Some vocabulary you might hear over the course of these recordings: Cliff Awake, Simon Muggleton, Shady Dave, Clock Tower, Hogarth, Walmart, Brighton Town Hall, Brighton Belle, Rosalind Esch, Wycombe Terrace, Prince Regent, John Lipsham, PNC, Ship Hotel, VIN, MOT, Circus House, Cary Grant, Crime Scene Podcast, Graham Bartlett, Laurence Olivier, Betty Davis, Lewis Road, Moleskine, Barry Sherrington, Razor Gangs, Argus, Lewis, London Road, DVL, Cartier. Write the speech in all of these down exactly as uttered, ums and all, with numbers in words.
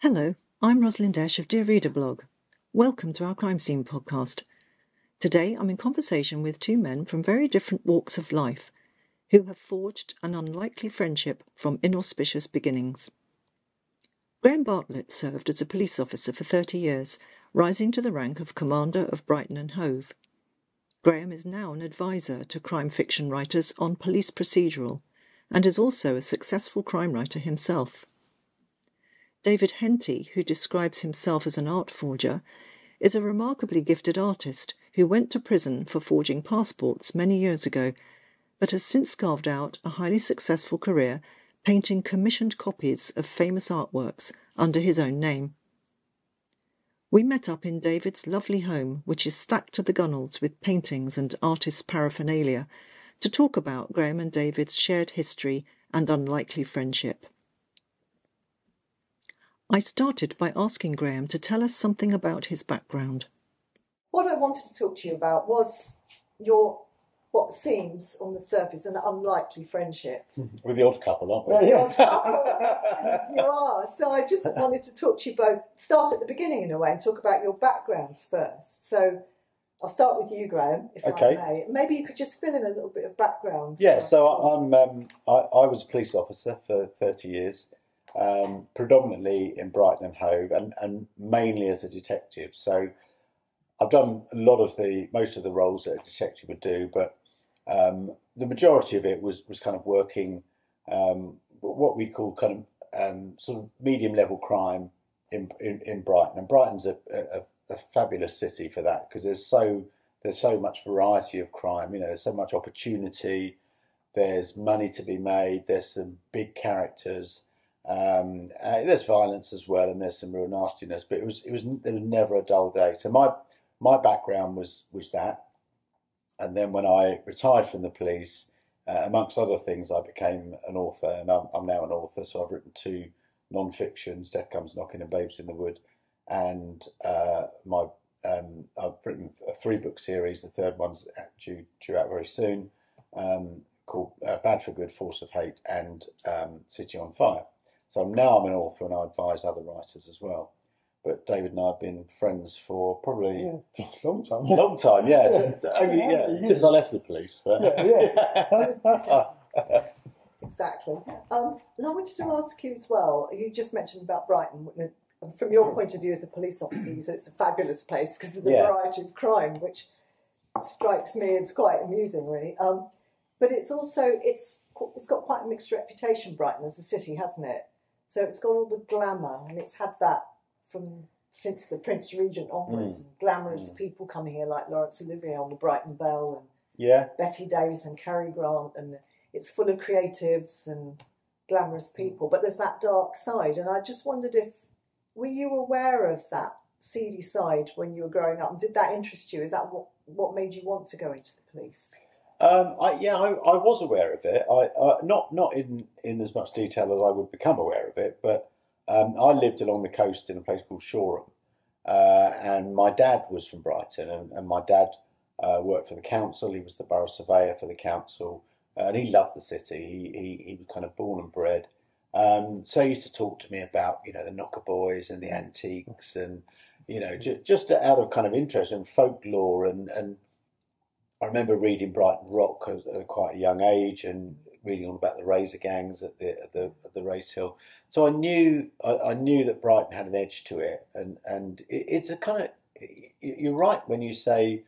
Hello, I'm Rosalind Esch of Dear Reader Blog. Welcome to our Crime Scene Podcast. Today I'm in conversation with two men from very different walks of life who have forged an unlikely friendship from inauspicious beginnings. Graham Bartlett served as a police officer for thirty years, rising to the rank of Commander of Brighton and Hove. Graham is now an advisor to crime fiction writers on police procedural and is also a successful crime writer himself. David Henty, who describes himself as an art forger, is a remarkably gifted artist who went to prison for forging passports many years ago, but has since carved out a highly successful career painting commissioned copies of famous artworks under his own name. We met up in David's lovely home, which is stacked to the gunwales with paintings and artists' paraphernalia, to talk about Graham and David's shared history and unlikely friendship. I started by asking Graham to tell us something about his background. What I wanted to talk to you about was your, what seems on the surface, an unlikely friendship. We're the odd couple, aren't we? We're the odd couple. You are. So I just wanted to talk to you both, start at the beginning in a way, and talk about your backgrounds first. So I'll start with you, Graham, if okay. I may. Maybe you could just fill in a little bit of background. Yeah, so I'm, um, I, I was a police officer for thirty years. Um, predominantly in Brighton and Hove, and, and mainly as a detective. So I've done a lot of the, most of the roles that a detective would do, but um, the majority of it was, was kind of working um, what we call kind of um, sort of medium-level crime in, in, in Brighton. And Brighton's a, a, a fabulous city for that, because there's so, there's so much variety of crime, you know, there's so much opportunity, there's money to be made, there's some big characters. Um, uh, there's violence as well, and there's some real nastiness, but it was it was there was never a dull day. So my my background was was that, and then when I retired from the police, uh, amongst other things, I became an author, and I'm, I'm now an author. So I've written two non-fictions, Death Comes Knocking and Babes in the Wood, and uh, my um, I've written a three book series. The third one's due due out very soon, um, called uh, Bad for Good, Force of Hate, and um, City on Fire. So now I'm an author and I advise other writers as well. But David and I have been friends for probably yeah. a long time. Long time, yeah. yeah. So, only, yeah, yeah. Since I left the police. But. Yeah, yeah. Exactly. Um, and I wanted to ask you as well, you just mentioned about Brighton. From your point of view as a police officer, you said it's a fabulous place because of the yeah. variety of crime, which strikes me as quite amusing, really. Um, but it's also, it's it's got quite a mixed reputation, Brighton, as a city, hasn't it? So it's got all the glamour, and it's had that from since the Prince Regent onwards. Mm. And glamorous mm. people coming here, like Laurence Olivier on the Brighton Belle, and yeah. Betty Davis and Cary Grant, and it's full of creatives and glamorous people. But there's that dark side, and I just wondered if were you aware of that seedy side when you were growing up, and did that interest you? Is that what what made you want to go into the police? Um, I, yeah, I, I was aware of it. I, I not not in, in as much detail as I would become aware of it, but um, I lived along the coast in a place called Shoreham, uh, and my dad was from Brighton, and, and my dad uh, worked for the council. He was the borough surveyor for the council, uh, and he loved the city. He, he he was kind of born and bred. Um, so he used to talk to me about you know the knocker boys and the antiques, and you know j just out of kind of interest in folklore and and. I remember reading Brighton Rock at quite a young age and reading all about the razor gangs at the at the, at the Race Hill. So I knew I, I knew that Brighton had an edge to it, and and it, it's a kind of you're right when you say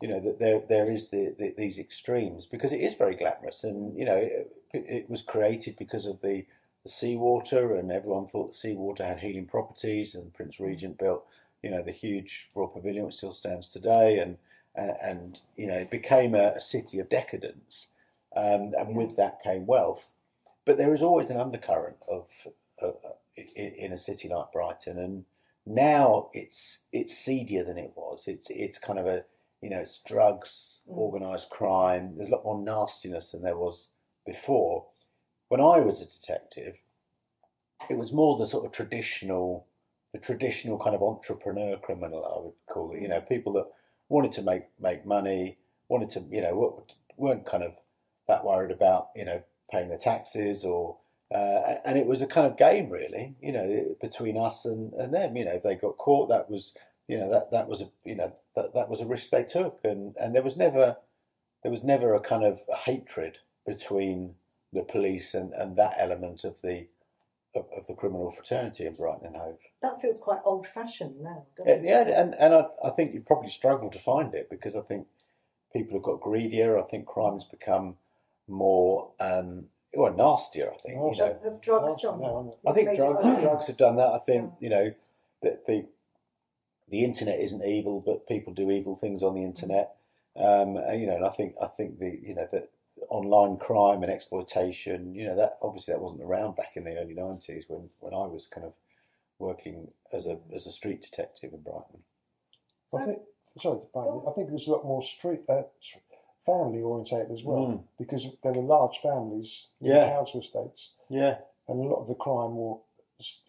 you know that there there is the, the, these extremes because it is very glamorous and you know it, it was created because of the, the seawater and everyone thought the seawater had healing properties and Prince Regent built you know the huge Royal Pavilion which still stands today and. And, you know, it became a, a city of decadence, um, and with that came wealth. But there is always an undercurrent of, of, of in, in a city like Brighton, and now it's it's seedier than it was. It's it's kind of a, you know, it's drugs, organised crime. There's a lot more nastiness than there was before. When I was a detective, it was more the sort of traditional, the traditional kind of entrepreneur criminal, I would call it. You know, people that wanted to make make money, wanted to you know weren't kind of that worried about you know paying the taxes or Uh, and it was a kind of game, really, you know, between us and, and them. You know, if they got caught, that was, you know, that, that was a, you know, that, that was a risk they took, and, and there was never there was never a kind of a hatred between the police and, and that element of the of, of the criminal fraternity in Brighton and Hove. That feels quite old-fashioned now, doesn't yeah, it? Yeah, and and I, I think you probably struggle to find it, because I think people have got greedier. I think crime's become more. Um, Well, nastier, I think. Have you know. drugs Nasty, done no, that? I think drug, drugs have done that. I think, yeah. you know, that the the internet isn't evil, but people do evil things on the internet. Um, and, you know, and I think I think the you know that online crime and exploitation, you know, that obviously that wasn't around back in the early nineties when, when I was kind of working as a as a street detective in Brighton. So, I think sorry, Brian, I think there's a lot more street. Uh, street family orientated as well, mm. because there were large families in yeah. the council estates. Yeah. And a lot of the crime were,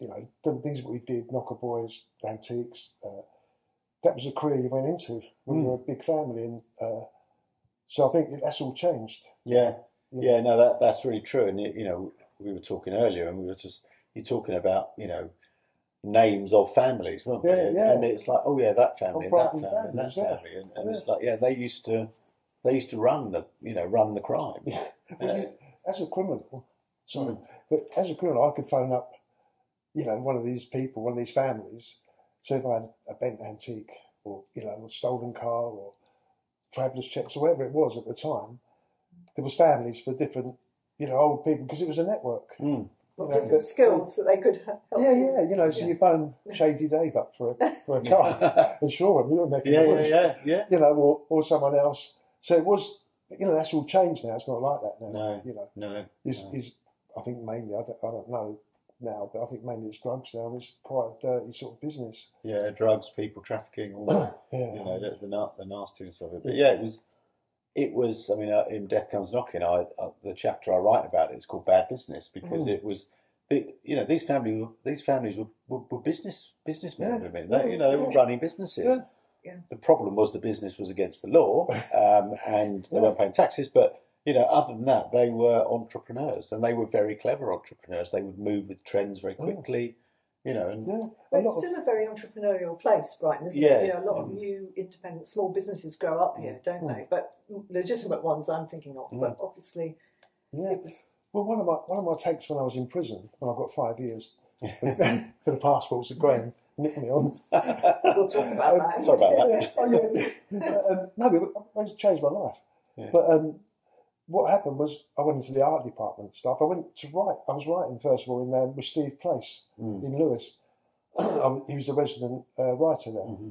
you know, the things we did, knocker boys, antiques. Uh, that was the career you went into when mm. you were a big family. And uh, so I think that's all changed. Yeah. Yeah, yeah no, that that's really true. And, you know, we were talking earlier and we were just, you're talking about, you know, names of families, weren't we? Yeah, yeah. And it's like, oh, yeah, that family, and that family, families, and that yeah. family. And, and yeah. it's like, yeah, they used to... They used to run the, you know, run the crime. Yeah. Well, uh, you, as a criminal, sorry, mm. but as a criminal, I could phone up, you know, one of these people, one of these families. So if I had a bent antique, or you know, a stolen car, or travellers' checks, or whatever it was at the time, there was families for different, you know, old people, because it was a network. Mm. Well, different know, skills that so they could help. Yeah, yeah, you know, so yeah. you phone Shady Dave up for a for a car, and sure, we were making yeah, yeah, yeah, yeah, you know, or or someone else. So it was, you know, that's all changed now. It's not like that now. No, you know, no. Is no. is I think mainly I don't, I don't know now, but I think mainly it's drugs now. It's quite a dirty sort of business. Yeah, drugs, people trafficking, all that. yeah. You know, the the, the nastiness of it. But yeah, it was, it was. I mean, uh, in Death Comes Knocking, I uh, the chapter I write about it is called Bad Business, because mm. it was, it, you know, these family these families were were, were business businessmen. Yeah. I mean, they, you know, they were running businesses. Yeah. Yeah. The problem was the business was against the law, um, and they yeah. weren't paying taxes. But you know, other than that, they were entrepreneurs, and they were very clever entrepreneurs. They would move with trends very quickly, yeah. you know. And yeah. but it's still of, a very entrepreneurial place, Brighton, isn't yeah, it? You know, a lot um, of new independent small businesses grow up here, don't yeah. they? But legitimate ones, I'm thinking of. Yeah. But obviously, yeah. it was... Well, one of my one of my takes when I was in prison, when I got five years for the passports at Graham. Nick me on. We'll talk about that. Sorry about yeah, that. Oh, yeah. um, no, but it changed my life. Yeah. But um, what happened was I went into the art department and stuff. I went to write. I was writing, first of all, in um, with Steve Place mm. in Lewis. um, he was a resident uh, writer there. Mm-hmm.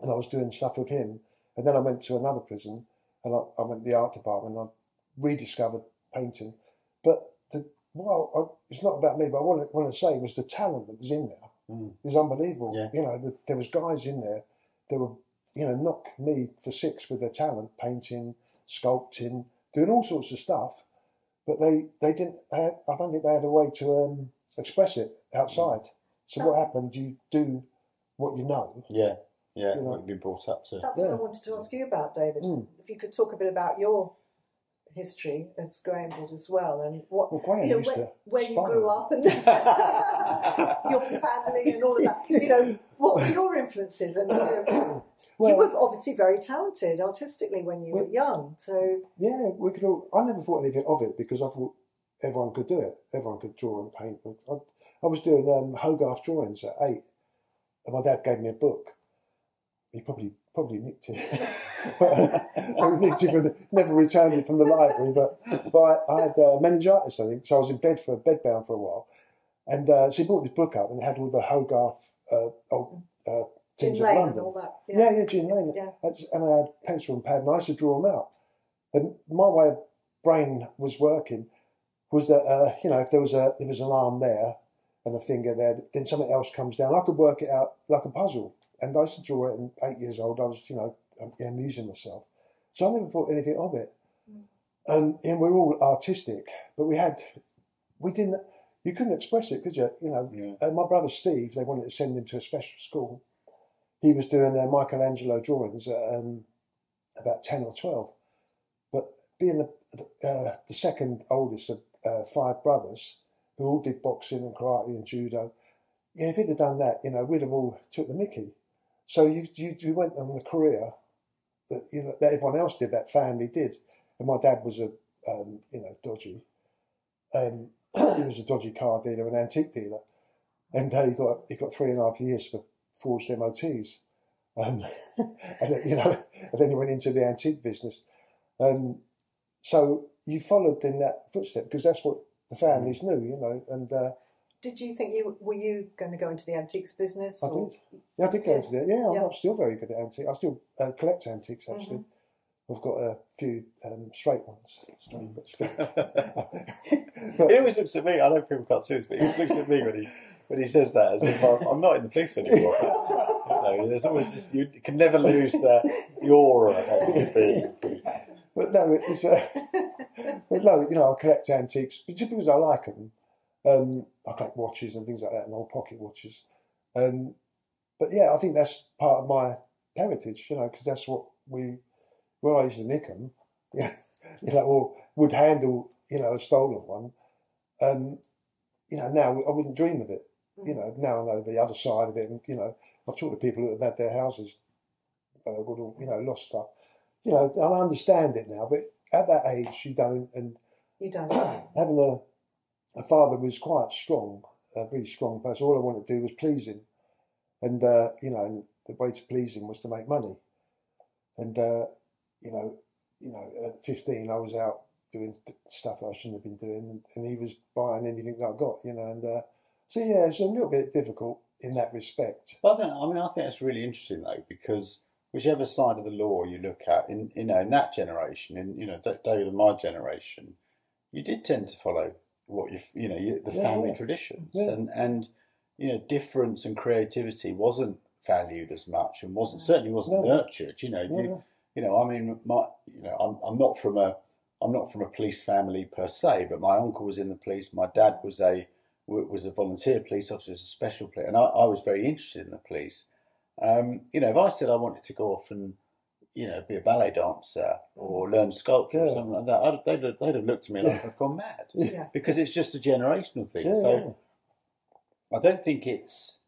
And I was doing stuff with him. And then I went to another prison and I, I went to the art department and I rediscovered painting. But the, well, I, it's not about me, but what I want to say was the talent that was in there. Mm. It was unbelievable. Yeah. You know, the, there was guys in there that were, you know, knock me for six with their talent, painting, sculpting, doing all sorts of stuff. But they, they didn't. Have, I don't think they had a way to um, express it outside. Mm. So oh. what happened? You do what you know. Yeah, yeah. You know? What you've been brought up to. That's yeah. what I wanted to ask you about, David. Mm. If you could talk a bit about your history as Graham did as well, and what well, Graham you know, used where, to where you grew up and your family and all of that. You know, what were your influences? And you, know, well, you were obviously very talented artistically when you well, were young. So yeah, we could all. I never thought anything of it because I thought everyone could do it. Everyone could draw and paint. I, I was doing um, Hogarth drawings at eight, and my dad gave me a book. He probably probably nicked it. I never returned it from the library, but, but I, I had uh, meningitis, I think, so I was in bed for bedbound for a while. And uh, so he brought this book up and it had all the Hogarth uh, old uh, things of London. Jim Lane and all that. Yeah, yeah, yeah Jim Lane. Yeah. I just, and I had pencil and pad and I used to draw them out. And my way of brain was working was that, uh, you know, if there was, a, there was an arm there and a finger there, then something else comes down. I could work it out like a puzzle. And I used to draw it, and eight years old, I was, you know, amusing myself, so I never thought anything of it. Mm. Um, and we're all artistic, but we had, we didn't, you couldn't express it, could you? You know, yeah. uh, my brother Steve, they wanted to send him to a special school. He was doing uh, Michelangelo drawings at um, about ten or twelve, but being the, uh, the second oldest of uh, five brothers, who all did boxing and karate and judo. Yeah, if it had done that, you know, we'd have all took the mickey. So you you, you went on the career that, you know, that everyone else did, that family did. And my dad was a, um, you know, dodgy. Um, he was a dodgy car dealer, an antique dealer. And uh, he got he got three and a half years for forged M O Ts. Um, and then, you know, and then he went into the antique business. Um, so you followed in that footstep because that's what the families knew, you know. And uh, did you think you were you going to go into the antiques business? I or? did. Yeah, I did go yeah. into that. Yeah, I'm yeah. still very good at antiques. I still uh, collect antiques actually. Mm-hmm. I've got a few um, straight ones. Straight, but straight. But, he always looks at me. I know people can't see this, but he always looks at me when he when he says that as if I'm, I'm not in the police anymore. But, you know, there's always this. You can never lose the, the aura of it being. But no, it's uh, but no, you know, I collect antiques just because I like them. Um, I collect watches and things like that, and old pocket watches. Um, but yeah, I think that's part of my heritage, you know, because that's what we. Well, I used to nick them, you know, or would handle, you know, a stolen one. Um, you know, now I wouldn't dream of it. You know, now I know the other side of it. And, you know, I've talked to people that have had their houses burgled or, you know, lost stuff. You know, and I understand it now, but at that age, you don't. And you don't. Having a, a father who was quite strong, a really strong person, all I wanted to do was please him. And, uh, you know, and the way to please him was to make money. And, uh, You know, you know, at fifteen, I was out doing stuff I shouldn't have been doing, and he was buying anything that I got, you know. And uh, so, yeah, it's a little bit difficult in that respect. But I think, I mean, I think that's really interesting, though, because whichever side of the law you look at, in you know, in that generation, in you know, David and my generation, you did tend to follow what you, you know, you, the yeah, family yeah. traditions, yeah. and and you know, difference and creativity wasn't valued as much, and wasn't certainly wasn't yeah. nurtured, you know. Yeah. You, You know, I mean, my, you know, I'm, I'm not from a, I'm not from a police family per se, but my uncle was in the police. My dad was a, was a volunteer police officer, was a special police, and I, I was very interested in the police. Um, you know, if I said I wanted to go off and, you know, be a ballet dancer or learn sculpture yeah. or something like that, I'd, they'd, they'd have looked at me like yeah. I've gone mad yeah. because it's just a generational thing. Yeah, so yeah. I don't think it's,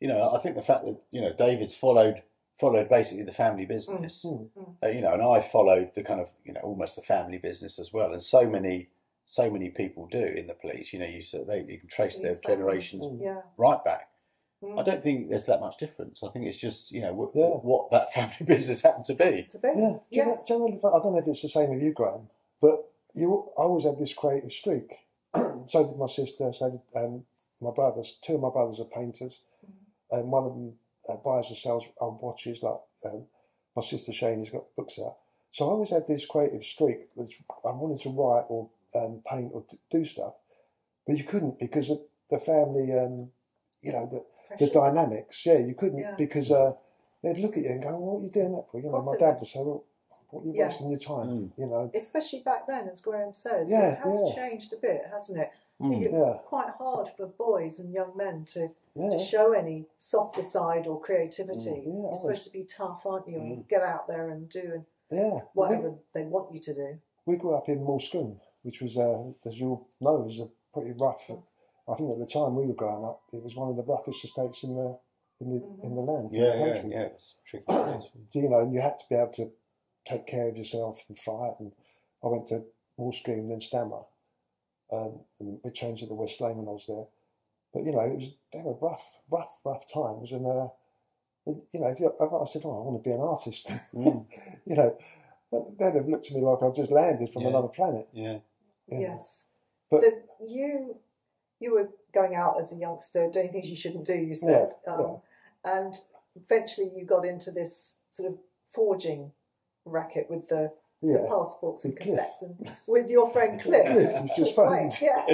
you know, I think the fact that, you know, David's followed. followed basically the family business, mm, mm, mm. Uh, you know, and I followed the kind of, you know, almost the family business as well. And so many, so many people do in the police, you know, you, so they, you can trace their generations mm. yeah. right back. Mm. I don't think there's that much difference. I think it's just, you know, w yeah. what that family business happened to be. To be. Yeah. Yes. Do you know, do you know, I don't know if it's the same with you, Graham, but you, I always had this creative streak. So did my sister, so did um, my brothers. Two of my brothers are painters mm. and one of them, Uh, buys and sells old watches, like um, my sister Shane has got books out. So I always had this creative streak that I wanted to write or um, paint or do stuff, but you couldn't because of the family, um, you know, the, the dynamics. Yeah, you couldn't yeah. because uh, they'd look at you and go, well, what are you doing that for? You know, also, my dad would say, well, what are you yeah. wasting your time? Mm. You know, especially back then, as Graham says, yeah, it has yeah. changed a bit, hasn't it? Mm. It's yeah. quite hard for boys and young men to yeah. to show any softer side or creativity. Mm. Yeah, you're supposed to be tough, aren't you? Mm. And get out there and do yeah. whatever we, they want you to do. We grew up in Moleskine, which was, uh, as you'll know, was a pretty rough. Mm. I think at the time we were growing up, it was one of the roughest estates in the in the mm-hmm. in the land. Yeah, in the country. yeah, yeah. It was tricky. You know, and you had to be able to take care of yourself and fight. And I went to Moleskine and then Stammer. Um, and we changed it to West Lane when I was there, but you know it was they were rough, rough, rough times. And uh, you know, if you, I said, "Oh, I want to be an artist," mm. you know, they'd have looked at me like I've just landed from yeah. another planet. Yeah. yeah. Yes. But, so you you were going out as a youngster doing things you shouldn't do. You said, yeah, um, yeah. and eventually you got into this sort of forging racket with the. Yeah. The passports and cassettes and with your friend Cliff. Cliff was just fun. Yeah.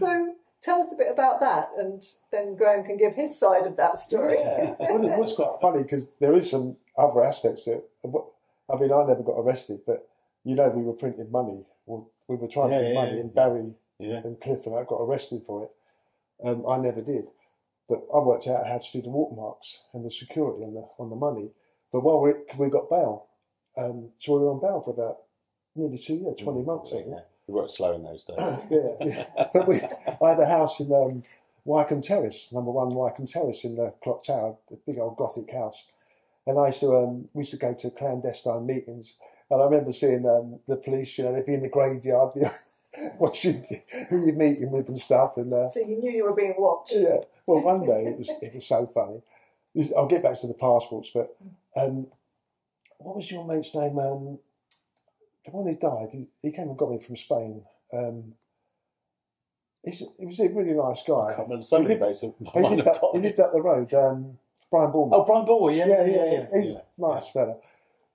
So tell us a bit about that, and then Graham can give his side of that story. Yeah. Well, it was quite funny because there is some other aspects to it. I mean, I never got arrested, but you know, we were printing money. We were trying yeah, to print yeah, money, yeah. and Barry yeah. and Cliff and I got arrested for it. Um, I never did, but I worked out how to do the walk marks and the security on the on the money. But while we we got bail, um, so we were on bail for about nearly two years, twenty months, I think. Yeah. We worked slow in those days. yeah, yeah. But we, I had a house in um, Wycombe Terrace, number one Wycombe Terrace in the Clock Tower, the big old Gothic house. And I used to, um, we used to go to clandestine meetings. And I remember seeing um, the police, you know, they'd be in the graveyard, you know, watching who you're meeting with and stuff. And uh, so you knew you were being watched. Yeah. Well, one day it was it was so funny. I'll get back to the passports, but um, what was your mate's name? Um, the one who died, he, he came and got me from Spain. Um, he's, he was a really nice guy. I can't remember so many names. He lived up, he lived up the road. Um, Brian Bournemouth. Oh, Brian Bournemouth. Yeah, yeah, yeah. yeah, yeah. He was yeah. a nice fella.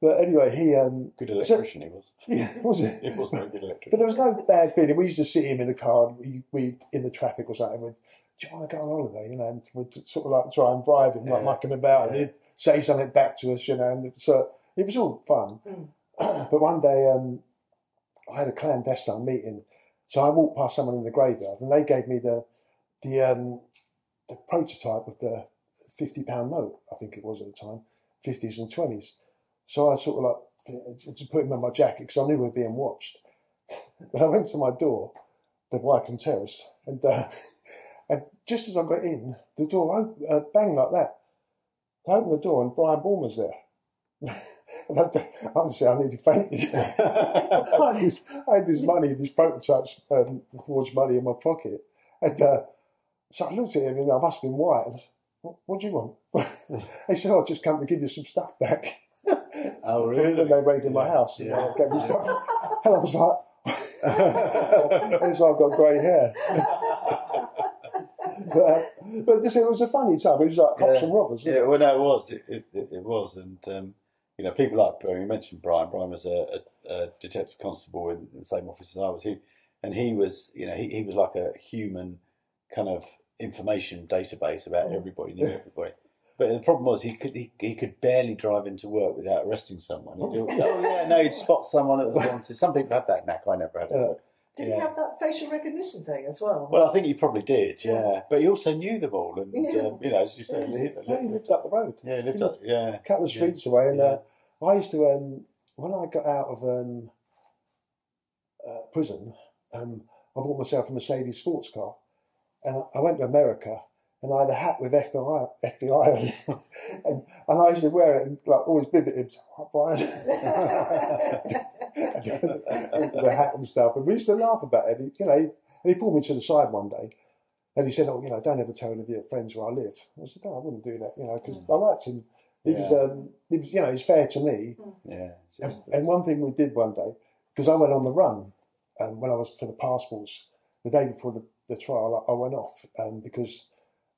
But anyway, he... Um, good electrician so, he was. Yeah, was it? It was very good electrician. But there was no bad feeling. We used to see him in the car, and we, we in the traffic or something, we'd, do you want to go on holiday? You know, and we'd sort of like try and bribe him, yeah. like muck him about, yeah. and he'd say something back to us, you know, and so it was all fun. Mm. But one day, um, I had a clandestine meeting, so I walked past someone in the graveyard, and they gave me the the, um, the prototype of the fifty pound note, I think it was at the time, fifties and twenties. So I sort of like just put him in my jacket because I knew we were being watched. But I went to my door, the Wycombe Terrace, and uh, and just as I got in, the door opened, uh, bang like that. I opened the door and Brian Bourne was there. And I, honestly, I nearly fainted. I, had this, I had this money, this prototype um, forged money in my pocket, and uh, so I looked at him and I must have been white. And I said, what, what do you want? He said, oh, I've just come to give you some stuff back. Oh, really? And they raided yeah. my house and yeah. gave me stuff. And I was like, that's why I've got grey hair. But, uh, but this, it was a funny time. It was like cops yeah. and robbers. Yeah, it? well, no, it was. It, it, it was. And, um, you know, people like, you mentioned Brian. Brian was a, a, a detective constable in, in the same office as I was. He, and he was, you know, he, he was like a human kind of information database about mm. everybody, knew everybody. But the problem was he could he, he could barely drive into work without arresting someone. He'd do, oh yeah, no, he'd spot someone that was wanted. Some people had that knack. I never had it. Yeah. Did yeah. he have that facial recognition thing as well? Well, I think he probably did. Yeah, yeah. But he also knew them all, and yeah. um, you know, as you said, yeah, he, yeah, he lived up the road. Yeah, he lived he up. Lived, yeah, a couple of streets yeah. away. And yeah. uh, I used to um, when I got out of um, uh, prison, um, I bought myself a Mercedes sports car, and I, I went to America. And I had a hat with F B I on it. And, and I used to wear it and like always bibit him. Oh, Brian. The hat and stuff. And we used to laugh about it. He, you know, he, and he pulled me to the side one day. And he said, oh, you know, don't ever tell any of your friends where I live. I said, no, I wouldn't do that, you know, because mm. I liked him. He yeah. was, um, he was, you know, he's fair to me. Mm. Yeah. And, and one thing we did one day, because I went on the run um, when I was for the passports, the day before the, the trial, I, I went off um, because...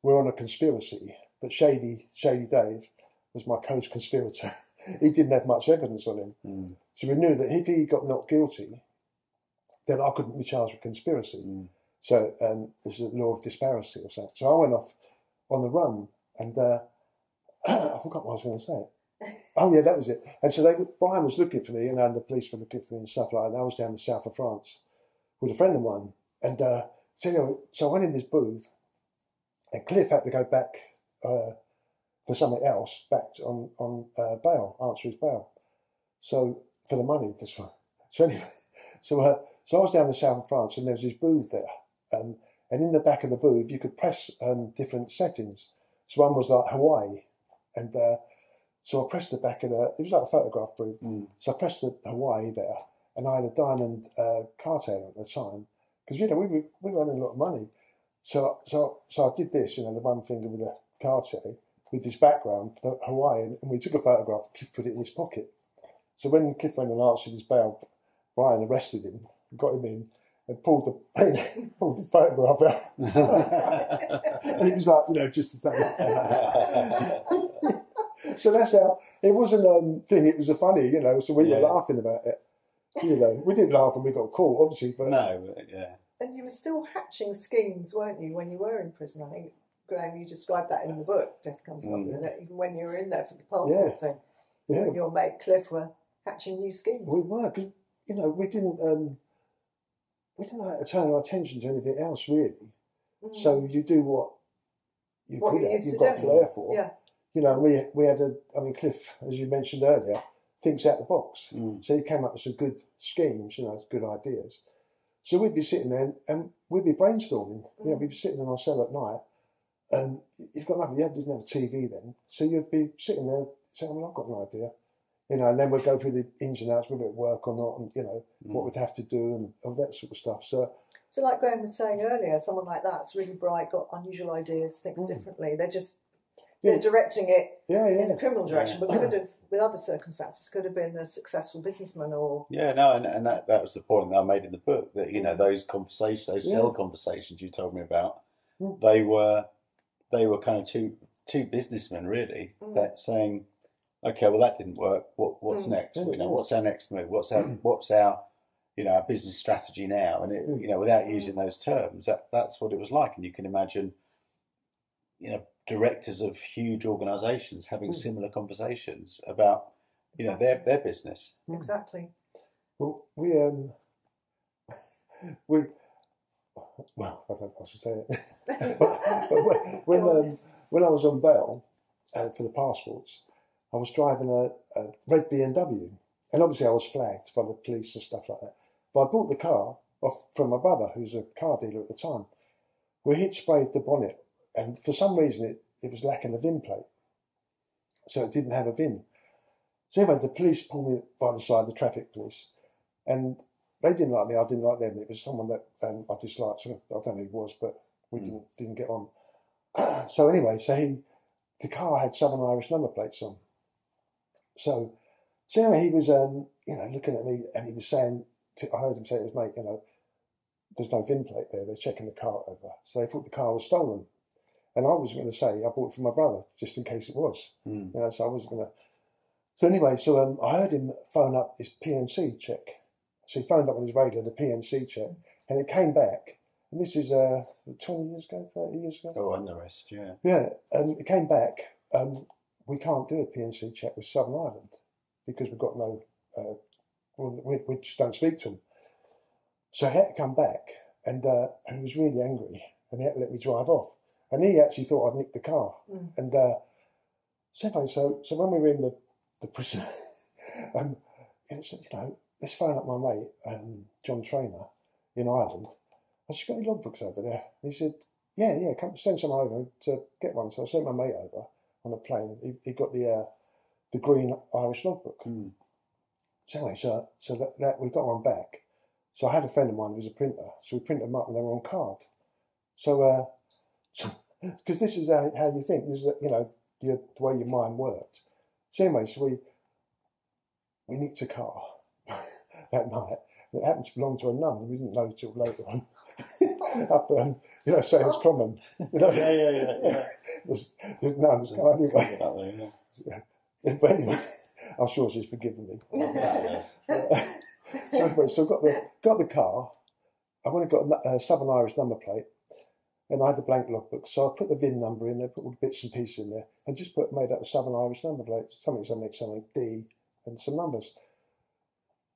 we're on a conspiracy, but Shady Shady Dave was my co-conspirator. He didn't have much evidence on him. Mm. So we knew that if he got not guilty, then I couldn't be charged with conspiracy. Mm. So um, this is a law of disparity or something. So I went off on the run, and uh, I forgot what I was going to say. Oh, yeah, that was it. And so they, Brian was looking for me, and then the police were looking for me and stuff like that. I was down the south of France with a friend of mine. And uh, so, you know, so I went in this booth, and Cliff had to go back uh, for something else, back on, on uh, bail, answer his bail. So, for the money, this one. So anyway, so, uh, so I was down the south of France and there was this booth there. Um, and in the back of the booth, you could press um, different settings. So one was like Hawaii. And uh, so I pressed the back of the, it was like a photograph booth. Mm. So I pressed the Hawaii there and I had a diamond uh, cartel at the time. Because, you know, we were, we were earning a lot of money. So, so, so I did this, you know, the one finger with a Cartier, with this background, Hawaii, and we took a photograph, Cliff put it in his pocket. So when Cliff went and answered his bail, Brian arrested him, got him in, and pulled the, pulled the photograph out. And it was like, you know, just the same. So that's how, it wasn't a um, thing, it was a funny, you know, so we yeah. were laughing about it. You know, we didn't laugh when we got caught, obviously. But no, but, yeah. And you were still hatching schemes, weren't you, when you were in prison? I think, Graham, you described that in the book, Death Comes Knocking, mm, yeah. even when you were in there for the passport yeah. thing. You yeah. and your mate Cliff were hatching new schemes. We were, because, you know, we didn't, um, we didn't like to turn our attention to anything else, really. Mm. So you do what you what could you have, you've got flair for. Yeah. You know, we, we had a, I mean, Cliff, as you mentioned earlier, thinks out the box. Mm. So he came up with some good schemes, you know, good ideas. So we'd be sitting there and, and we'd be brainstorming. Mm. You know, we'd be sitting in our cell at night, and you've got nothing. You didn't have a T V then, so you'd be sitting there saying, well, I've got no idea. You know, and then we'd go through the ins and outs, whether it work or not, and, you know, mm. what we'd have to do and all that sort of stuff. So, so like Graham was saying earlier, someone like that's really bright, got unusual ideas, thinks mm. differently. They're just... They're yeah. directing it yeah, yeah. in a criminal direction, yeah. but could have, with other circumstances, could have been a successful businessman or... Yeah, no, and, and that, that was the point that I made in the book, that, you know, those conversations, those yeah. cell conversations you told me about, mm. they were they were kind of two two businessmen, really, mm. that saying, okay, well, that didn't work, what what's mm. next? Mm. You know, what's our next move? What's our, mm. what's our, you know, our business strategy now? And, it, mm. you know, without using those terms, that that's what it was like. And you can imagine, you know, directors of huge organisations having mm. similar conversations about, you exactly. know, their their business. Exactly. Well, we um, we well, I don't know if I should say it. but when when, um, when I was on bail uh, for the passports, I was driving a, a red B M W, and obviously I was flagged by the police and stuff like that. But I bought the car off from my brother, who's a car dealer at the time. We hit sprayed the bonnet. And for some reason, it, it was lacking a V I N plate. So it didn't have a V I N. So anyway, the police pulled me by the side, the traffic police. And they didn't like me, I didn't like them. It was someone that um, I disliked. Sort of, I don't know who it was, but we mm. didn't, didn't get on. So anyway, so he, the car had Southern Irish number plates on. So, so anyway, he was, um, you know, looking at me and he was saying, to, I heard him say to his mate, you know, there's no V I N plate there. They're checking the car over. So they thought the car was stolen. And I was going to say I bought it from my brother, just in case it was. Mm. You know, so I wasn't going to. So anyway, so um, I heard him phone up his P N C check. So he phoned up on his radio the P N C check, and it came back. And this is uh, twenty years ago, thirty years ago. Oh, and the rest, yeah. Yeah, and it came back. Um, we can't do a P N C check with Southern Ireland because we've got no. Uh, we, we just don't speak to them. So he had to come back, and uh, he was really angry, and he had to let me drive off. And he actually thought I'd nicked the car. Mm. And uh, so, so, so when we were in the, the prison, um, it was, you know, let's phone up my mate, um, John Traynor, in Ireland. I said, you got any logbooks over there? And he said, yeah, yeah, come send some over to get one. So I sent my mate over on a plane. He, he got the uh, the green Irish logbook. Mm. So anyway, so, so that, that, we got one back. So I had a friend of mine who was a printer. So we printed them up and they were on card. So... Uh, Because this is how, how you think. This is, you know, the, the way your mind worked. So anyway, so we we nicked a car that night. It happened to belong to a nun. We didn't know till later on. Up, um, you know, Saints Common. You know? Yeah, yeah, yeah. yeah. There's, there's nuns car anyway. Way, yeah. So, but anyway, I'm sure she's forgiven me. Yeah, yeah. So anyway, so got the got the car. I went and got a, a Southern Irish number plate. And I had the blank logbook, so I put the V I N number in there, put all the bits and pieces in there, and just put made up a Southern Irish number plate, something, something, something, D, and some numbers.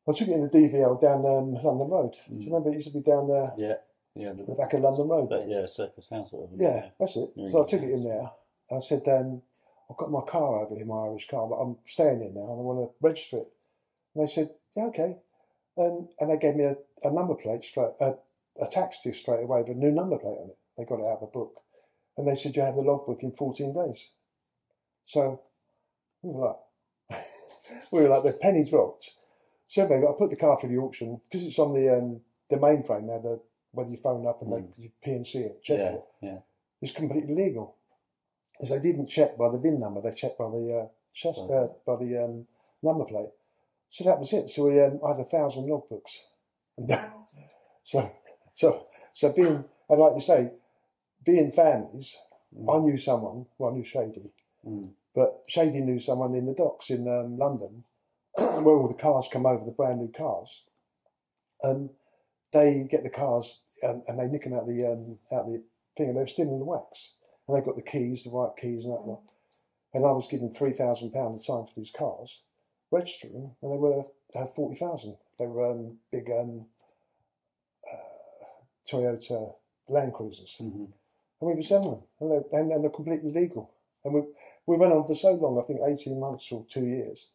I took it in the D V L down um, London Road. Mm. Do you remember it used to be down there? Yeah, yeah, the, the back of London Road. But yeah, Circus House or whatever. Yeah, yeah, that's it. You're so I took it in there. And I said, um, I've got my car over here, my Irish car, but I'm staying in now, and I want to register it. And they said, yeah, okay. Um, and they gave me a, a number plate straight, uh, a taxi straight away with a new number plate on it. They got it out of a book. And they said, you have the logbook in fourteen days. So we were like, we were like the penny dropped. So anyway, I put the car through the auction, because it's on the um, the mainframe now, the, whether you phone up and mm. they you P N C it, check yeah, it. Yeah. It's completely legal. Because they didn't check by the V I N number, they checked by the uh, chest, okay. uh, by the um, number plate. So that was it. So we um, I had a thousand logbooks. And so, so, so being, and like you say, being families, mm. I knew someone, well, I knew Shady, mm. but Shady knew someone in the docks in um, London, where all the cars come over, the brand new cars. Um, they get the cars um, and they nick them out the, um, out the thing, and they were still in the wax. And they got the keys, the right keys and that one. Mm. And I was given three thousand pounds a time for these cars, registering, and they were uh, forty thousand pounds. They were um, big um, uh, Toyota Land Cruisers. Mm-hmm. And we were selling them, and they're, and, and they're completely legal. And we we went on for so long, I think eighteen months or two years.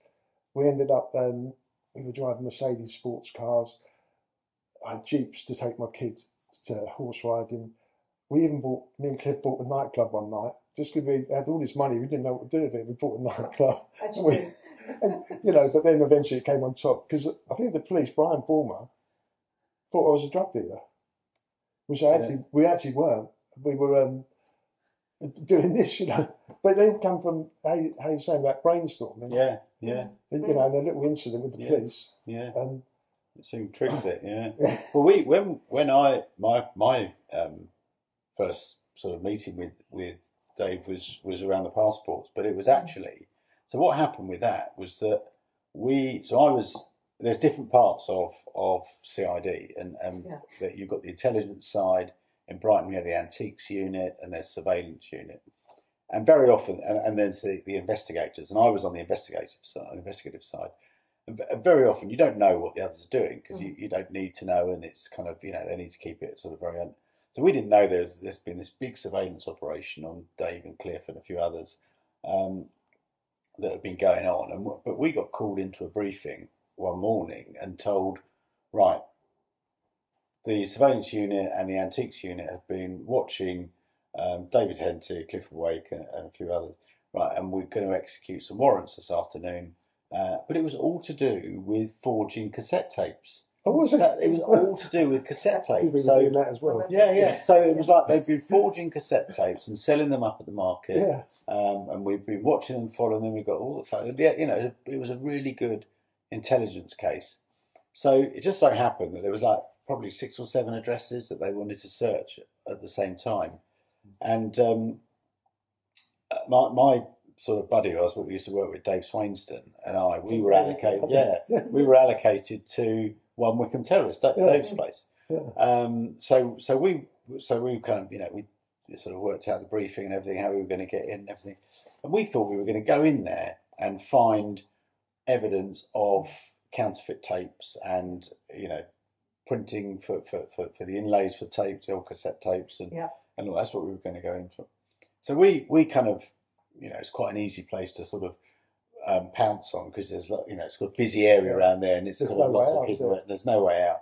We ended up, um, we were driving Mercedes sports cars, I had jeeps to take my kids to horse riding. We even bought, me and Cliff bought a nightclub one night, just because we had all this money, we didn't know what to do with it. We bought a nightclub. We, and, you know, but then eventually it came on top, because I think the police, Brian Bournemouth, thought I was a drug dealer, which I actually, yeah. we actually weren't. We were um, doing this, you know. But they come from, how, you, how you're saying about brainstorming. Yeah, yeah. You know, and a little incident with the yeah. police. Yeah. Um, it seemed tricks it, yeah. yeah. Well, we when when I my my um, first sort of meeting with with Dave was was around the passports, but it was actually so. What happened with that was that we so I was there's different parts of of C I D and and yeah. that you've got the intelligence side in Brighton. We have the Antiques Unit and there's Surveillance Unit, and very often and, and there's the the investigators, and I was on the investigative side. Investigative side. Very often, you don't know what the others are doing because mm. you, you don't need to know, and it's kind of you know they need to keep it sort of very. Un so we didn't know there's there's been this big surveillance operation on Dave and Cliff and a few others um, that have been going on, and but we got called into a briefing one morning and told, right, the Surveillance Unit and the Antiques Unit have been watching um, David Henty, Cliff Awake, and, and a few others, right, and we're going to execute some warrants this afternoon. Uh, but it was all to do with forging cassette tapes. Oh, was it? It was all to do with cassette tapes. So, doing that as well. Yeah, yeah. So it was like they'd been forging cassette tapes and selling them up at the market. Yeah. Um, and we've been watching them, following them. We got all the fun. Yeah, you know, it was a really good intelligence case. So it just so happened that there was like probably six or seven addresses that they wanted to search at the same time. And um, my my. sort of buddy I was we used to work with, Dave Swainston, and I we were allocated yeah we were allocated to one Wycombe Terrace, Dave's yeah. place. Yeah. Um so so we so we kind of you know we sort of worked out the briefing and everything, how we were going to get in and everything. And we thought we were going to go in there and find evidence of counterfeit tapes and you know printing for for, for, for the inlays for tapes or cassette tapes and yeah. and all, that's what we were going to go in for. So we we kind of you know, it's quite an easy place to sort of um, pounce on because there's, you know, it's got a busy area around there and it's got no lots of people. Out, there's no way out.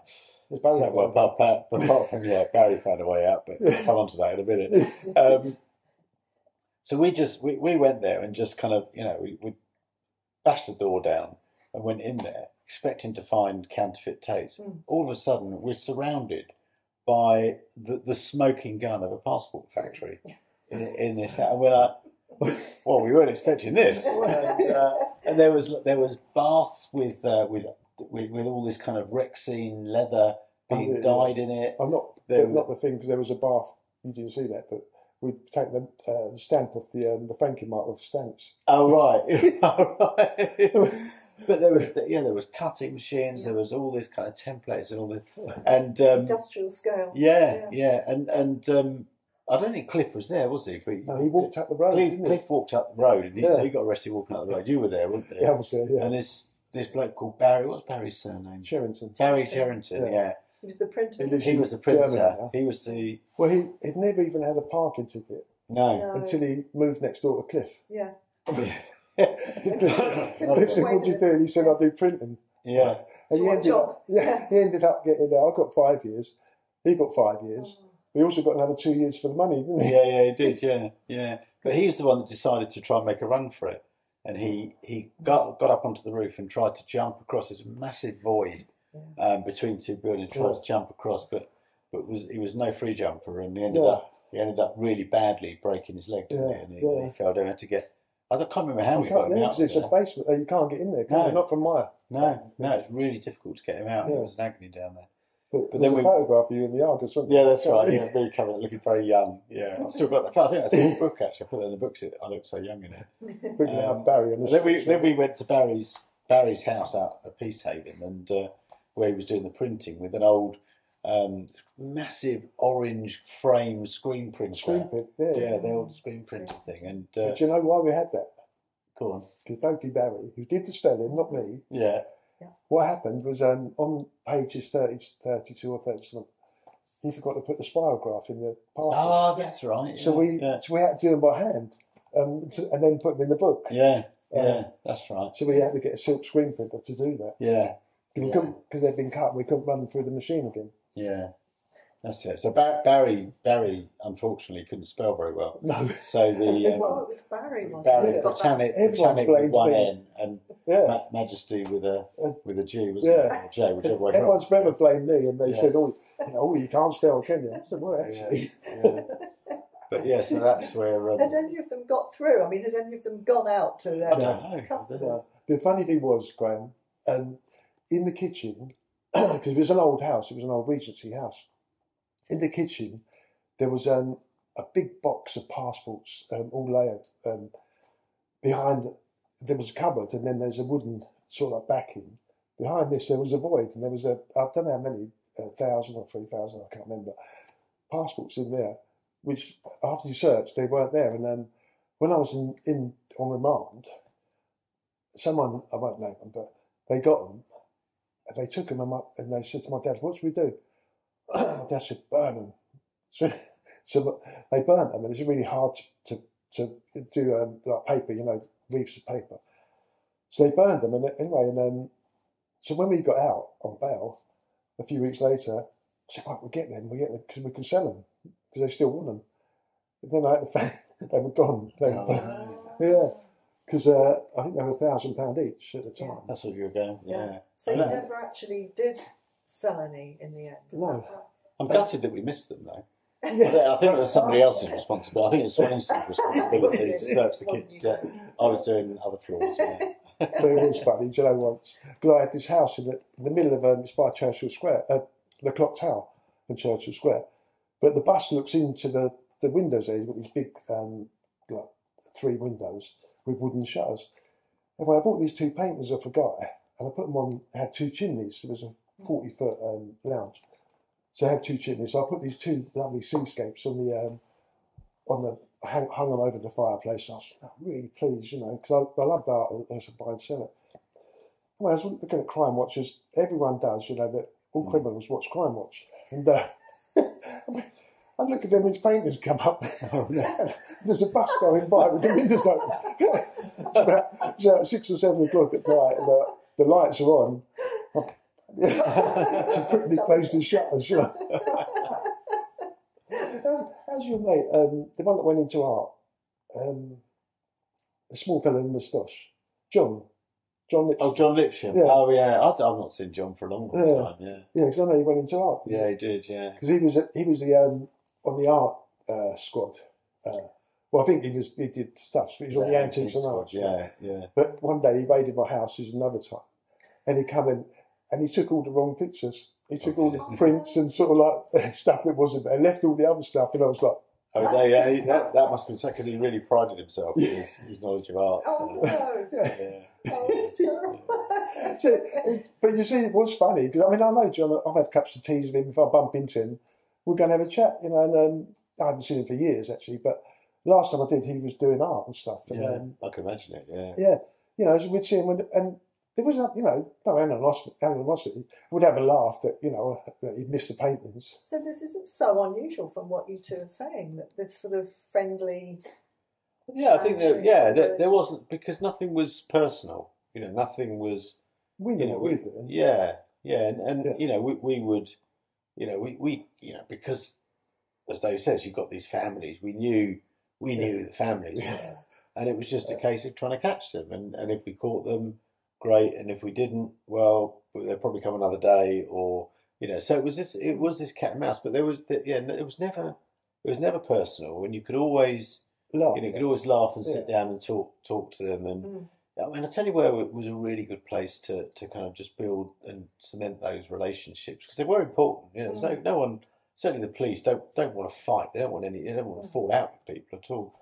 Barry so, well, but, but, but, yeah, Barry found a way out, but come on to that in a minute. Um, so we just we, we went there and just kind of, you know, we, we bashed the door down and went in there expecting to find counterfeit tapes. Mm. All of a sudden, we're surrounded by the, the smoking gun of a passport factory in, in this house. And we're like, well, we weren't expecting this, and, uh, and there was there was baths with, uh, with with with all this kind of Rexine leather being dyed in it. I'm not there not the thing because there was a bath. You didn't see that, but we'd take the, uh, the stamp off the um, the franking mark of the stamps. Oh right, oh, right. But there was the, yeah, there was cutting machines. Yeah. There was all this kind of templates and all this and um, industrial scale. Yeah, yeah, yeah. and and. Um, I don't think Cliff was there, was he? But no, he walked up the road. Cliff, didn't he? Cliff walked up the road, and he, yeah. so he got arrested walking up the road. You were there, weren't you? Yeah, I was there. Yeah. And this this bloke called Barry. What's Barry's surname? Sherrington. Barry Sherrington. Yeah. yeah. He was the printer. He, he was the printer. Germany, yeah. He was the. Well, he he'd never even had a parking ticket. No. no. Until he moved next door to Cliff. Yeah. Cliff said, "What do you do?" And he said, "I do printing." Yeah. And so he ended job? Up, yeah, yeah. He ended up getting. Uh, I got five years. He got five years. Oh. We also got another two years for the money, didn't we? Yeah, yeah, he did, yeah, yeah. But he was the one that decided to try and make a run for it. And he, he got, got up onto the roof and tried to jump across. There's a massive void um, between two buildings, tried yeah. to jump across, but, but was, he was no free jumper, and he ended, yeah. up, he ended up really badly breaking his leg, didn't yeah, he? And he, yeah. he fell down to get... I can't remember how you we got him yeah, out. It's a basement, you can't get in there, can no. you? Not from Maya. No, no, it's really difficult to get him out. Yeah. There was an agony down there. But, but then we photograph you in the Argus, wasn't there? Yeah, that's right. Yeah, me coming looking very young. Yeah, I've still got that. I think that's in the book actually. I put that in the books. I look so young in it. Bringing um, out Barry. And then we then we went to Barry's Barry's house out at Peacehaven, and uh, where he was doing the printing with an old um, massive orange frame screen printer. Screen print, yeah, yeah, the old screen printer thing. And uh, but do you know why we had that? Go on. Because Dopey Barry, who did the spelling, not me. Yeah. What happened was um, on pages thirty, thirty-two or thirty-seven, he forgot to put the spiral graph in the part. Ah, that's right. So, yeah, we, yeah. so we had to do them by hand um, to, and then put them in the book. Yeah, um, yeah, that's right. So we had to get a silk screen printer to do that. Yeah, Because yeah. they've been cut, we couldn't run them through the machine again. Yeah, that's it. So Bar Barry, Barry, unfortunately, couldn't spell very well. No. So the um, well, it was Barry, wasn't Barry, it? Britannic, Britannic with one N, and yeah. Ma Majesty with a with a G, wasn't yeah. it? Or J, whichever way. Everyone's forever blamed me, and they yeah. said, "Oh, you, know, oh, you can't spell, can you?" I said, "Well, actually." Yeah. Yeah. But yeah, so that's where. Um, had any of them got through? I mean, had any of them gone out to their I don't know. customers? The funny thing was, Graham, um, in the kitchen, because it was an old house, it was an old Regency house. In the kitchen, there was um, a big box of passports, um, all layered. Um, behind, the, there was a cupboard, and then there's a wooden sort of backing. Behind this, there was a void, and there was a, I don't know how many, a thousand or three thousand, I can't remember, passports in there. Which after you searched, they weren't there. And then when I was in, in on remand, someone, I won't name them, but they got them and they took them and, my, and they said to my dad, "What should we do?" My dad said, "Burn them." So, so they burnt them, and it's really hard to, to, to do um, like paper, you know, reefs of paper. So they burned them, and anyway, and um, so when we got out on bail a few weeks later, I said, "Right, we'll get them, we'll get them because we can sell them." Because they still want them. But then I had the fact they were gone. They were gone. Yeah. Because uh, I think they were a thousand pound each at the time. Yeah. That's what you were going. Yeah. yeah. So you never actually did sell any in the end. Is no. That right? I'm but, gutted that we missed them though. Yeah. I think it was somebody else's responsibility. I think it was Swainston's responsibility to search the kid. Yeah. I was doing other floors. Yeah. There was funny, do you know once? Because I had this house in the, in the middle of um, it's by Churchill Square, uh, the Clock Tower in Churchill Square. But the bus looks into the, the windows there. You've got these big, um, like, three windows with wooden shutters. And when I bought these two paintings off a guy, and I put them on, I had two chimneys. There was a forty-foot um, lounge. So I had two chimneys. So I put these two lovely seascapes on the, um, on the I hung, hung them over the fireplace. And I was really pleased, you know, because I, I loved art as a buy and sell it. Well, I was looking at Crime Watchers. Everyone does, you know, that all criminals watch Crime Watch. And... Uh, I look at them, these painters come up. Oh, no. There's a bus going by with the windows open. It's about, it's about six or seven o'clock at night, and uh, the lights are on. She quickly closed the shutters. You know. How's your mate, um, the one that went into art, um, the small fellow in the moustache, John. John Lipsham. Oh, John Lipsham. Yeah. Oh, yeah. I've not seen John for a long, long yeah. time. Yeah, yeah, because I know he went into art. Yeah, he did. Yeah, because he was he was the um, on the art uh, squad. Uh, well, I think he was he did stuff. He was yeah, on the antiques and art. Yeah, yeah. But one day he raided my house. Is another time, and he come in and he took all the wrong pictures. He took all the prints and sort of like stuff that wasn't, and left all the other stuff. And I was like. Oh, yeah, he, that, that must have been so, because he really prided himself in his, his knowledge of art. Oh, so. No. Yeah. Yeah. Oh, it's terrible. So, it, but you see, it was funny, because, I mean, I know John, I've had cups of teas with him. If I bump into him, we're going to have a chat, you know, and um, I haven't seen him for years, actually, but last time I did, he was doing art and stuff. And, yeah, um, I can imagine it, yeah. Yeah, you know, so we'd see him, and, and there was, you know, no animosity. We'd have a laugh that, you know, that he'd miss the paintings. So this isn't so unusual from what you two are saying, that this sort of friendly... Yeah, I think, there, yeah, there, there wasn't, because nothing was personal. You know, nothing was... We knew what we were doing. Yeah, yeah, and, and yeah. you know, we, we would, you know, we, we, you know, because, as Dave says, you've got these families, we knew, we knew yeah. the families. Yeah. And it was just yeah. a case of trying to catch them, and, and if we caught them... Great, and if we didn't, well, they'll probably come another day, or you know. So it was this, it was this cat and mouse, but there was, yeah, it was never, it was never personal, and you could always laugh. You know, you could always laugh and sit yeah. down and talk, talk to them, and mm. I mean, I tell you where it was a really good place to to kind of just build and cement those relationships, because they were important. You know, mm. no, no one, certainly the police don't don't want to fight. They don't want any. They don't want to fall out with people at all.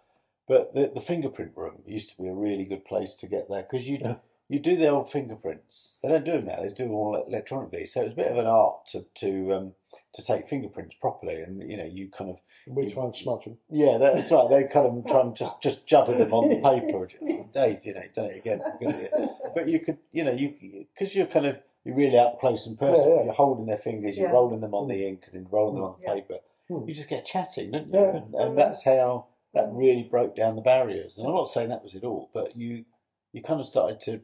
But the, the fingerprint room used to be a really good place to get there, because you. Yeah. You do their old fingerprints. They don't do them now. They do them all electronically. So it was a bit of an art to to um, to take fingerprints properly, and you know you kind of which one smudge them. Yeah, that's right. They kind of try and just just judder them on the paper. Oh, Dave, you know, done it again. But you could, you know, you because you're kind of you're really up close and personal. Yeah, yeah. You're holding their fingers. You're yeah. rolling them on the ink and then rolling them on the yeah. paper. Hmm. You just get chatting, don't you? Yeah. And, and that's how that really broke down the barriers. And I'm not saying that was it all, but you you kind of started to.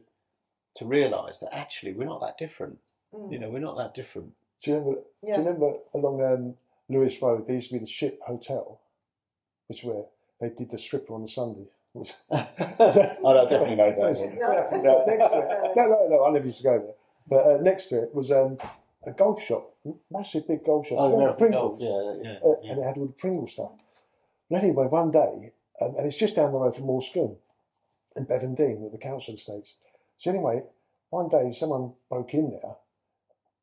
to realise that actually we're not that different. Mm. You know, we're not that different. Do you remember, yeah. do you remember along um, Lewis Road, there used to be the Ship Hotel, which where they did the stripper on the Sunday. I don't definitely know that. No. No, next to it, no, no, no, I never used to go there. But uh, next to it was um, a golf shop, massive big golf shop. Oh, Pringles. Golf. Yeah, yeah, uh, yeah. And it had all the Pringle stuff. But anyway, one day, um, and it's just down the road from Moleskine in Bevendean with the council estates. So anyway, one day someone broke in there,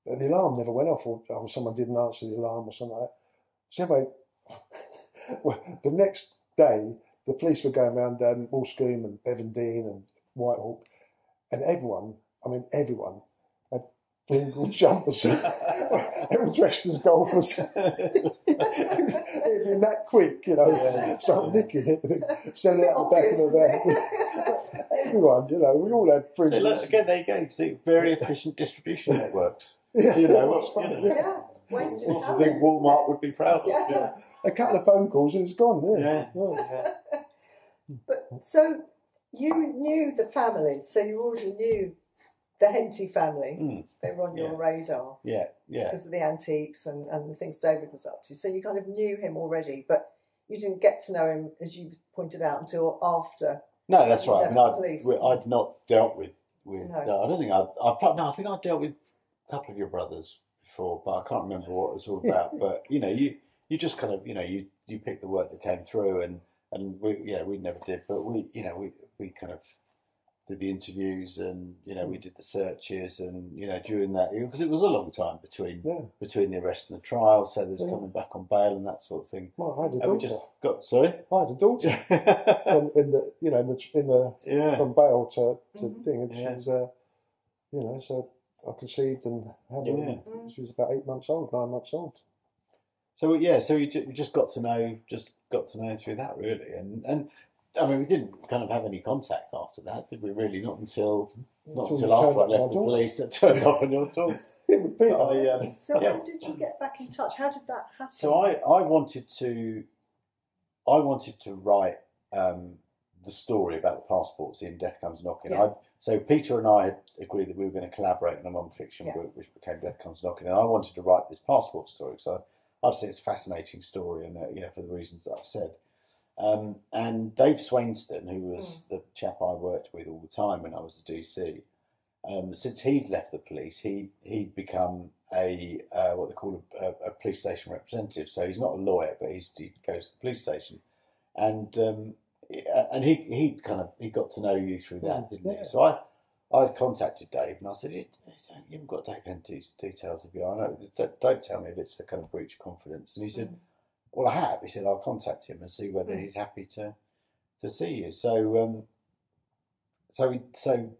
but the alarm never went off, or, or someone didn't answer the alarm or something like that. So anyway, well, the next day, the police were going around um, Moleskine and Bevendean and Whitehawk, and everyone, I mean everyone, had Pringle jumpers. They were dressed as golfers. It'd been that quick, you know. Yeah. So I'm nicking it, send it out the back of the van. Everyone, you know, we all had Pringles. So look, again, there you go. You see, very efficient distribution networks. Yeah, you know, what's fun. You know. Yeah, wasted talent. Sort of thing Walmart would be proud of. Yeah. Yeah. A couple of phone calls and it's gone. Yeah. Yeah. Yeah. But so you knew the families, so you already knew the Henty family. Mm. They were on yeah. your radar. Yeah, yeah. Because of the antiques and, and the things David was up to. So you kind of knew him already, but you didn't get to know him, as you pointed out, until after. No, that's right. I mean, I'd, I'd not dealt with. with no. uh, I don't think I. I no, I think I dealt with a couple of your brothers before, but I can't remember what it was all about. But you know, you you just kind of you know you you picked the work that came through and. And we, you know, we never did, but we, you know, we, we kind of did the interviews and, you know, we did the searches and, you know, during that, because it was a long time between yeah. between the arrest and the trial, so there's yeah. coming back on bail and that sort of thing. Well, I had a daughter. And we just got, sorry? I had a daughter. in, in the, you know, in the, in the yeah. from bail to, to mm-hmm. thing, and yeah. she was, uh, you know, so I conceived and had her. Yeah. She was about eight months old, nine months old. So yeah, so we just got to know, just got to know through that really, and and I mean we didn't kind of have any contact after that, did we? Really, not until not until, until after I left the police that turned up on your door. um, so yeah. when did you get back in touch? How did that happen? So I, I wanted to, I wanted to write um, the story about the passports in Death Comes Knocking. Yeah. I, so Peter and I agreed that we were going to collaborate on a non-fiction yeah. book, which became Death Comes Knocking, and I wanted to write this passport story. So. I'd say it's a fascinating story, and uh, you know, for the reasons that I've said. Um, and Dave Swainston, who was mm. the chap I worked with all the time when I was a D C, um, since he'd left the police, he he'd become a uh, what they call a, a police station representative. So he's not a lawyer, but he's, he goes to the police station, and um, and he he kind of he got to know you through that, didn't yeah. he? So I. I've contacted Dave and I said, you haven't got Dave Henty's details of you. I know, don't, don't tell me if it's a kind of breach of confidence. And he said, mm. well, I have. He said, I'll contact him and see whether mm. he's happy to to see you. So, um, so we so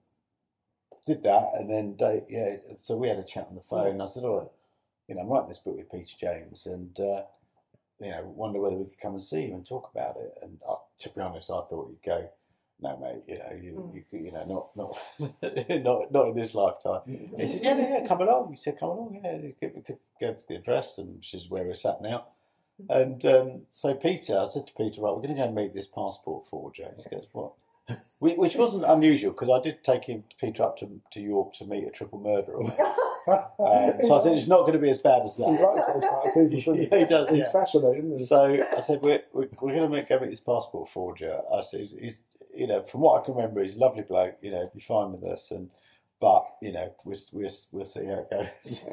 did that. And then Dave, yeah, so we had a chat on the phone. Mm. And I said, all right, you know, I'm writing this book with Peter James and, uh, you know, wonder whether we could come and see you and talk about it. And uh, to be honest, I thought you'd go, no mate, you know, you mm. you, you know, not not not not in this lifetime. Mm. He said, yeah, yeah, yeah, come along. He said, come along, yeah, we could go to the address, and she's where we're sat now. And um, so Peter, I said to Peter, right, we're going to go and meet this passport forger. He goes, what? we, which wasn't unusual because I did take him, Peter, up to to York to meet a triple murderer. Um, so I said, it's not going to be as bad as that. He writes those type of people, yeah, he does. He's yeah. fascinating, isn't he? So I said, we're we're, we're going to make, go meet this passport forger. I said, he's, he's you know, from what I can remember, he's a lovely bloke. You know, be fine with us, and but you know, we'll we'll, we'll see how it goes.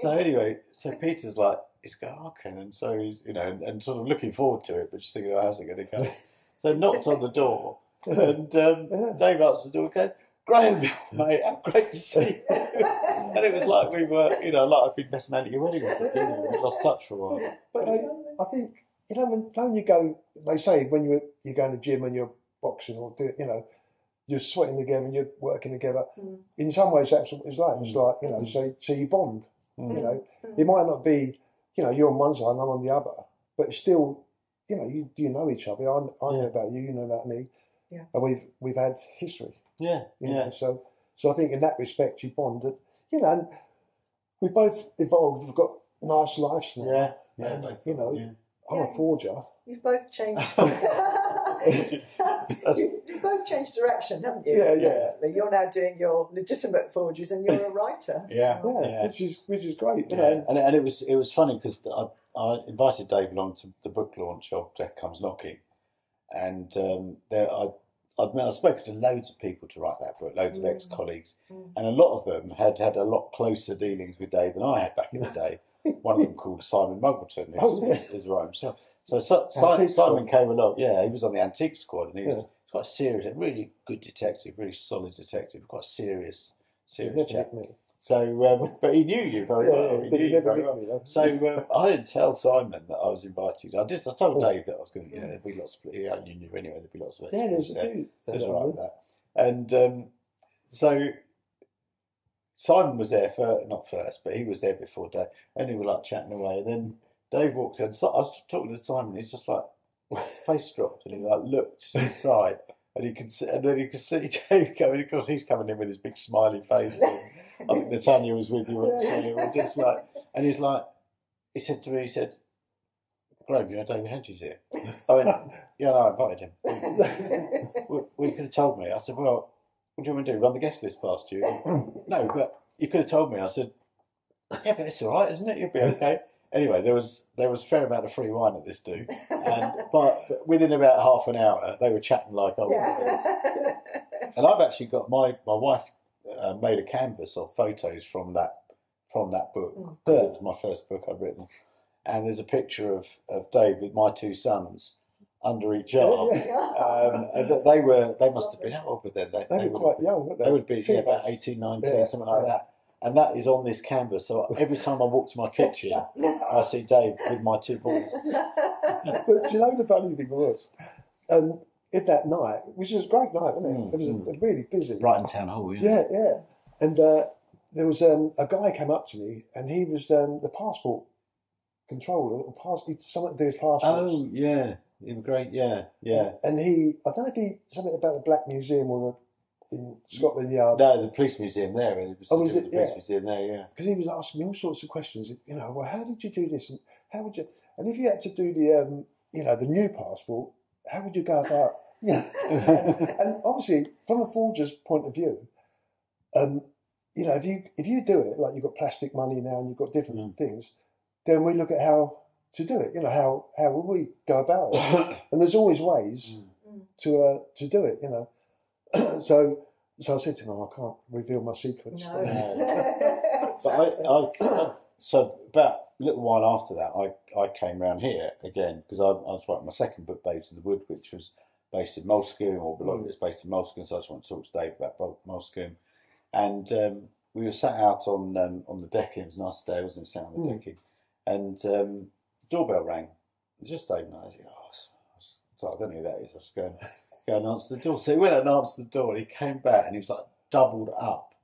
So anyway, so Peter's like, he's going, okay, and so he's you know, and, and sort of looking forward to it, but just thinking, oh, how's it going to go? So knocked on the door, and um, yeah. Dave answered the door, going, Graham, mate, how great to see you. And it was like we were, you know, like I'd been best man at your wedding or something. We lost touch for a while. But I, I think you know when, when you go, they say when you you go in the gym and you're boxing or do you know you're sweating together and you're working together mm. in some ways that's what it's like it's like you know so, so you bond mm. you know mm. it might not be you know you're on one side and I'm on the other but still you know you you know each other I, I yeah. know about you you know about me yeah and we've we've had history yeah you yeah know? so so I think in that respect you bond that you know and we both evolved we've got nice lives now yeah, yeah and, you know yeah. I'm yeah. a forger you've both changed That's... You, you both changed direction, haven't you? Yeah, yes. Yeah. You're now doing your legitimate forgeries, and you're a writer. yeah, yeah, yeah, which is which is great. Yeah. Yeah. And and it was it was funny because I, I invited Dave along to the book launch of Death Comes Knocking, and um, there I. I've, I've spoken to loads of people to write that book, loads mm. of ex-colleagues, mm. and a lot of them had had a lot closer dealings with Dave than I had back in the day. One of them called Simon Muggleton, who is right himself. So, so Simon, Simon came along, yeah, he was on the antique squad, and he was yeah. quite serious, a really good detective, really solid detective, quite serious, serious chap. So, um, but he knew you very yeah, well. He knew you very well. So um, I didn't tell Simon that I was invited. I did. I told Dave that I was going. You know, there'd be lots of. You knew anyway. There'd be lots of. Yeah, there's a few. That's right with that. And um, so Simon was there for not first, but he was there before Dave, and we were like chatting away. And then Dave walked in. So I was talking to Simon. He's just like face dropped, and he like looked inside. And he could, and then you could see Dave coming. Of course, he's coming in with his big smiley face. I think Natanya was with you. And just like, and he's like, he said to me, he said, "Graham, do you know David Henty's here?" I went, "Yeah, no, I invited him." well, well, you could have told me. I said, "Well, what do you want me to do? Run the guest list past you?" No, but you could have told me. I said, "Yeah, but it's all right, isn't it? You'll be okay." Anyway, there was there was a fair amount of free wine at this do, and but within about half an hour, they were chatting like old friends. Yeah. And I've actually got my my wife uh, made a canvas of photos from that from that book. Mm. Yeah. It was my first book I'd written, and there's a picture of of Dave with my two sons under each arm. um, and they were they must have been how old were they? They, they, they were quite been, young. Weren't they? They would be yeah, about eighteen, nineteen, yeah. something like yeah. that. And that is on this canvas. So every time I walk to my kitchen, I see Dave with my two boys. But do you know the funny thing was? Um, if that night, which was a great night, wasn't it? Mm, it was mm. a, a really busy. Brighton Town Hall, yeah. Yeah, yeah. And uh, there was um, a guy came up to me, and he was um, the passport controller. Or pass, he, something to do with passports. Oh, yeah. In great, yeah, yeah. And he, I don't know if he, something about the Black Museum or the... in Scotland Yard. No, the police museum there. It was, oh, was it? The police yeah. museum there, yeah. Because he was asking me all sorts of questions. You know, well, how did you do this? And how would you? And if you had to do the, um, you know, the new passport, how would you go about? You know, and, and obviously, from a forger's point of view, um, you know, if you if you do it like you've got plastic money now and you've got different mm. things, then we look at how to do it. You know, how how would we go about it? And there's always ways mm. to uh, to do it. You know. So, so I said to him, oh, "I can't reveal my secrets." No. No. Exactly. But I, I, so about a little while after that, I, I came round here again because I, I was writing my second book, Babes in the Wood, which was based in Moleskine, or a lot of it's based in Moleskine. So I just want to talk to Dave about Moleskine, and um, we were sat out on um, on the decking. It was a nice day, wasn't it? Sat on the mm. decking, and um, doorbell rang. It was just Dave and I. I was like, oh, sorry, I don't know who that is. I was going. Go and answer the door. So he went and answered the door, and he came back, and he was like doubled up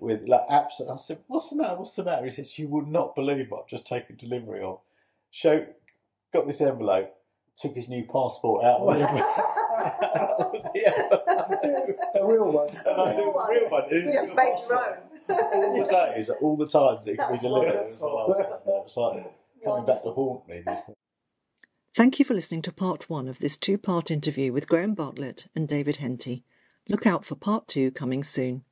with like absent. I said, "What's the matter? What's the matter?" He said, "You would not believe what I've just taken delivery of." So got this envelope, took his new passport out of the envelope. Yeah, a real one. And I, it was a real one. It was a fake loan. All the days, all the times it could be delivered. It was like coming back to haunt me. Thank you for listening to part one of this two-part interview with Graham Bartlett and David Henty. Look out for part two coming soon.